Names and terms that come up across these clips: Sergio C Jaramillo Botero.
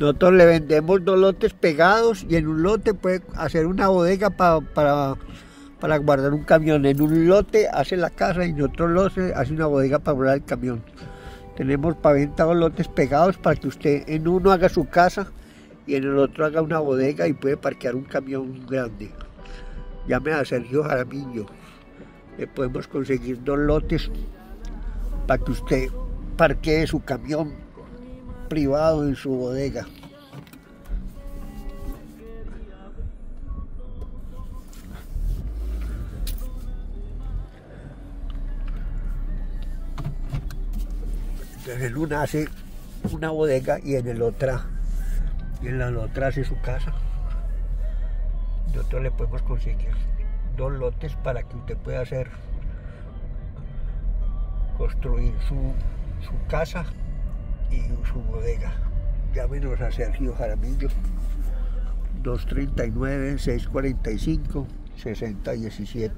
Nosotros le vendemos dos lotes pegados y en un lote puede hacer una bodega para guardar un camión. En un lote hace la casa y en otro lote hace una bodega para guardar el camión. Tenemos para venta dos lotes pegados para que usted en uno haga su casa y en el otro haga una bodega y puede parquear un camión grande. Llame a Sergio Jaramillo. Le podemos conseguir dos lotes para que usted parquee su camión privado en su bodega. Entonces en una hace una bodega y en la otra hace su casa. Nosotros le podemos conseguir dos lotes para que usted pueda hacer, construir su casa y su bodega. Llámenos a Sergio Jaramillo, 239-645-6017.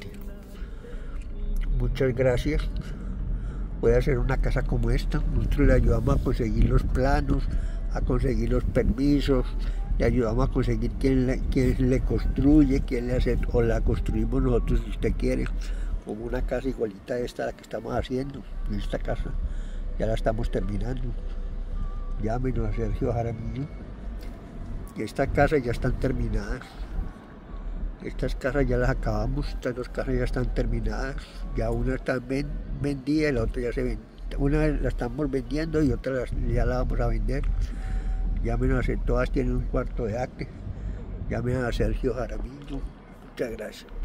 Muchas gracias. Puede hacer una casa como esta. Nosotros le ayudamos a conseguir los planos, a conseguir los permisos, le ayudamos a conseguir quién le construye, quién le hace, o la construimos nosotros si usted quiere, como una casa igualita a esta, la que estamos haciendo, en esta casa. Ya la estamos terminando. Llámenos a Sergio Jaramillo. Y estas casas ya están terminadas. Estas casas ya las acabamos, estas dos casas ya están terminadas. Ya una está vendida y la otra ya se vende. Una la estamos vendiendo y otra ya la vamos a vender. Llámenos, todas tienen un cuarto de acre. Llámenos a Sergio Jaramillo. Muchas gracias.